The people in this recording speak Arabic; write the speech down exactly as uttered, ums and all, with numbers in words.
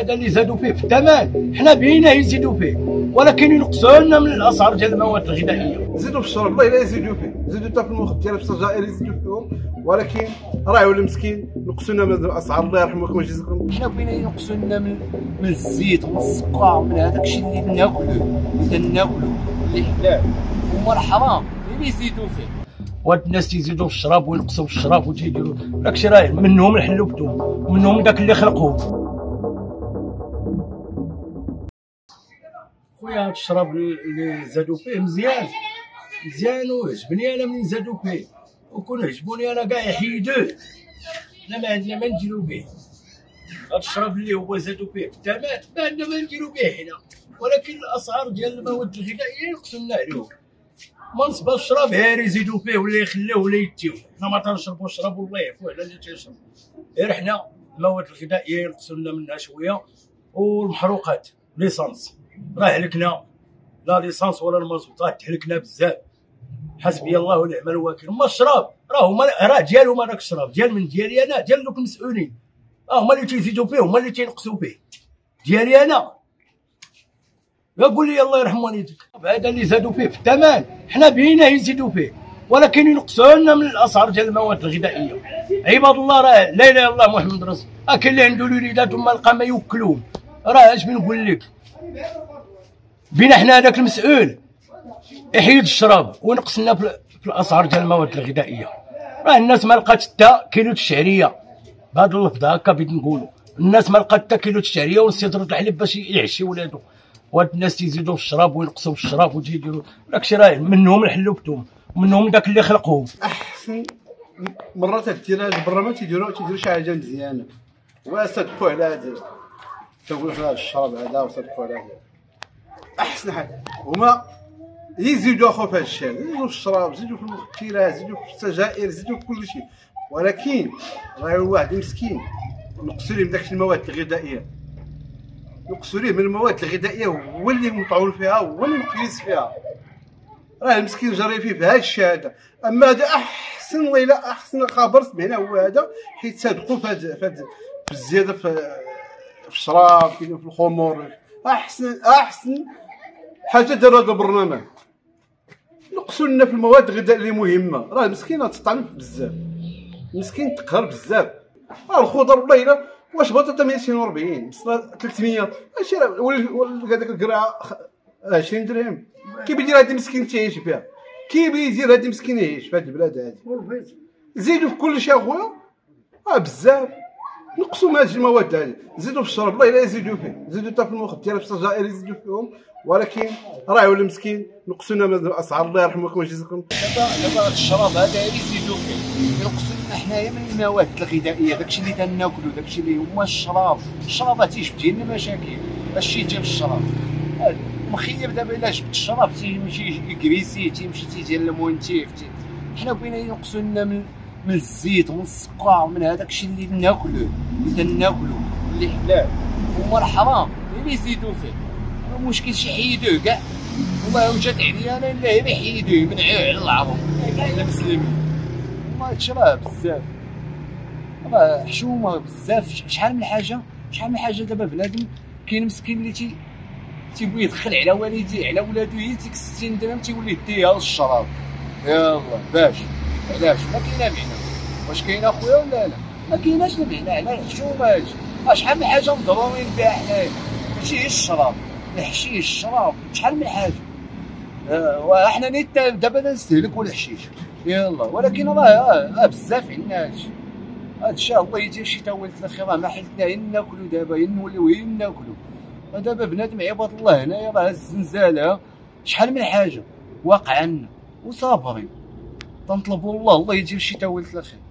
هذا اللي زادوا فيه في الثمن، حنا بينا يزيدوا فيه ولكن ينقصوا لنا من الاسعار ديال المواد الغذائيه. زيدوا في الشرب والله الا يزيدوا فيه، زيدوا حتى في المخدرات في الجزائر يزيدوا فيهم، ولكن راه ولا مسكين نقصوا لنا من الاسعار. الله يرحمكم ويجزيكم. حنا بينا ينقصوا لنا من من الزيت ومن السكر من هذاك الشيء اللي ناكلوه اللي تناكلوه اللي حلال هو الحرام اللي يزيدوا فيه. وهاد الناس يزيدوا في الشراب وينقصوا في الشراب وتيديروا داكشي راه منهم الحلو بدوم ومنهم داك اللي خلقوه. خويا هاد الشراب اللي زادوا فيه مزيان مزيان وعجبني انا ملي زادوا فيه، وكون عجبوني انا كاع يحيدوه، حنا ما عندنا ما نديرو به. هاد الشراب اللي هو زادوا فيه في الثمن ما عندنا ما نديرو به حنا، ولكن الاسعار ديال المواد الغذائيه ينقصوا لنا عليهم. منصب الشراب غير يزيدوا فيه ولا يخلوه ولا يديوه، حنا ما تنشربوا الشراب والله يعفو على اللي تيشرب. غير حنا المواد الغذائيه ينقصوا لنا منها شويه، والمحروقات ليسانس راه هلكنا، لا ليسانس ولا المازوت راه تحلكنا بزاف. حسبي الله ونعم الوكيل. اما الشراب راه هما راه ديالهم هذاك الشراب ديال من ديالي انا ديال دوك المسؤولين، اه هما اللي تيزيدوا فيه هما اللي تينقصوا فيه ديالي انا. قول لي الله يرحم والديك، هذا اللي زادوا فيه في الثمن حنا بينا يزيدوا فيه ولكن ينقصوا لنا من الاسعار ديال المواد الغذائيه. عباد الله راه لا اله الا الله محمد رسول الله، كاين اللي عنده الوليدات وما لقى ما يوكلون، راه اش بنقول لك بينا حنا هذاك المسؤول يحيد الشراب وينقص لنا في الاسعار ديال المواد الغذائيه. راه الناس ما لقات حتى كيلو الشعريه، بهذا اللفظ هكا بغيت نقولوا، الناس ما لقات حتى كيلو الشعريه ونسيدروا الحليب باش يعشي ولادو. وهاد الناس تيزيدوا في الشراب وينقصوا في الشراب وتيديروا داكشي راه منهم الحلو بتوم ومنهم داك اللي خلقوهم. احسن مرات التيراج برا ما تيديروا تيديروا شي حاجه مزيانه وصدقوا على هذا، تقول هذا الشراب هذا وصدقوا على هذا احسن حاجه. هما يزيدوا اخو في هذا الشيء، يزيدوا في الشراب يزيدوا في المخدرات يزيدوا في السجائر يزيدوا في كل شيء، ولكن راه الواحد مسكين نقصوا ليه من داك المواد الغذائيه، يقصوا ليه من المواد الغذائيه هو اللي مطعون فيها هو اللي مقيس فيها، راه المسكين جري فيه في هذا الشيء هذا. اما هذا احسن ولا احسن خبر سمعنا هو هذا، حيت صادقوا في هذا الزياده في الشراب في الخمور. احسن احسن حاجه دار هذا البرنامج، نقصوا لنا في المواد الغذائيه اللي مهمه. راه المسكينه تطعن بزاف، المسكين تقهر بزاف. راه الخضر والله الا واش بطاطا مئتين وأربعين بصله ثلاثمية هادشي راه، وهذاك الكراعه عشرين درهم. كي بيدير هاد المسكين تيعيش بها، كي بيدير هاد المسكين يعيش في هاد البلاد هادي. زيدوا في كل شيء اخويا راه بزاف، نقصوا من هاد المواد هادي. زيدوا في الشرب والله الا يزيدوا فيه، زيدوا حتى في المخدرات في الجزائر يزيدوا فيهم، ولكن راه ولا مسكين نقصوا لنا من الاسعار. الله يرحمكم ويجزيكم. دابا دابا هاد الشراب هذا يزيدوا فيه ينقصوا حنايا من المواد الغذائيه، داكشي اللي تناكلو داكشي اللي هما الشراب. الشراب تيجبد لنا مشاكل، اش تيجي في الشراب مخيب. دابا الا جبت الشراب تيمشي كريسي تيمشي تيدير المونتيف. حنا بغينا ينقصوا لنا من من الزيت ومن السكر ومن هذاكشي اللي ناكلوه اللي تناكلوه اللي حلال هو الحرام اللي يزيدوا فيه. المشكل شي حيدوه كاع، والله وجات عليا انا الا غير يحيدوه يمنعوه على العظم على المسلمين. هادشي راه بزاف، راه حشومه بزاف. شحال من حاجه شحال من حاجه دابا بنادم كاين مسكين اللي تي تيبغي يدخل على والديه على ولادو هي ديك ستين درهم تيولي يديها للشراب. يلاه باش علاش ما كاينه معنا؟ واش كاينه اخويا ولا لا؟ ما كايناش معنا على الحشومه هادشي. شحال من حاجه مضرورين بها حنايا، ماشي غير الشراب، الحشيش الشراب شحال من حاجه. وحنا نيت دابا نستهلكوا الحشيش يلا، ولكن راه بزاف عندنا هادشي. هادشي الله يدير شي تاويل الاخير، راه ما حيلتنا غير ناكلو دابا غير نوليو غير ناكلو. دابا بنادم عباد الله هنايا راه الزنزاله شحال من حاجه واقعه لنا وصابرين، تنطلبوا الله الله يدير شي تاويل الاخير.